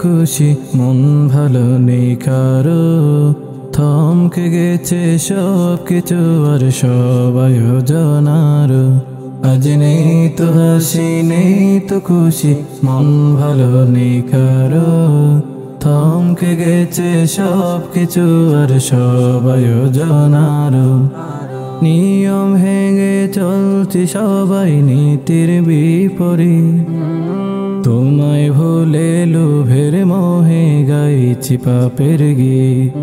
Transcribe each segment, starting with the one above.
खुशी मन भलो नहीं कारो थमके गेछे सब किछु आर सब आयोजनार आज नहीं तो हसी नहीं तो खुशी मन भलो नहीं कारो थमके गेछे सब किछु आर सब आयोजनार नियम भेंगे चलती सबाई नीतिर विपरीत तुम्हें भूले लोभेर मोहे गाइछि पापेर गीत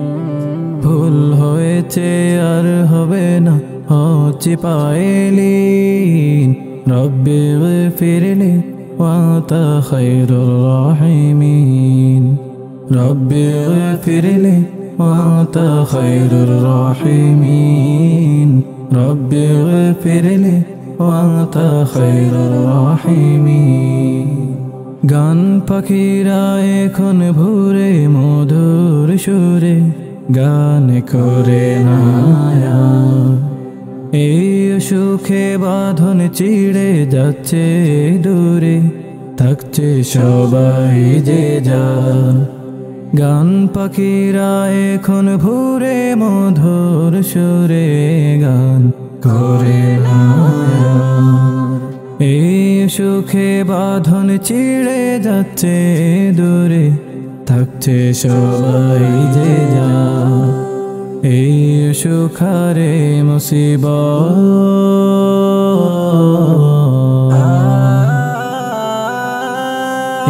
भूल होयेछे आर होबे ना होछि पाएलीन रब्बि ग़फिरली वांता खैरुर राहिमीन रब्बि ग़फिरली वांता खैरुर राहिमीन रब्बि ग़फिरली वांता खैरुर राहिमीन। गान पाखिरा एखन भोरे मधुर सुरे गान करे नाया ए सुखे बाधन चिड़े जाच्छे दूरे थाकछे सबाई जे जान। गान पाखिरा एखन भोरे मधुर सुरे गान करे नाया ए सुखे बाधन चिड़े जाच्छे दूरे थाकछे सबाई जे जान। ए सुखारे मुसीबत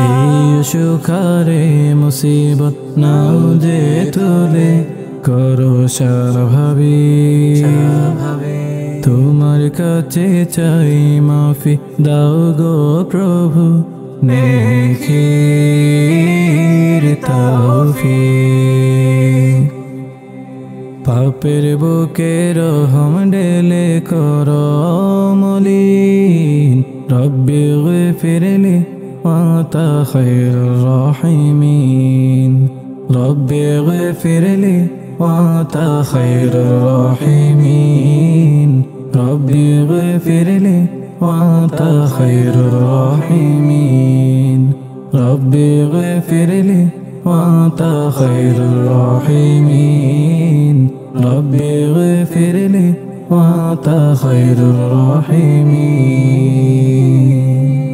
ए सुखारे मुसीबत नाओ जे तुले करो स्वाभाविक तुमार काछे चाई माफी दाओ गो प्रभु नेकीर तौफीक पापेर बुके रहम डेले करो मलिन rabbi ग़फिरली वांता खैरुर राहिमीन rabbi ग़फिरली वांता खैरुर राहिमीन rabbi ग़फिरली वांता खैरुर राहिमीन rabbi ग़फिरली वांता खैरुर राहिमीन rabbi ग़फिरली वांता खैरुर राहिमीन।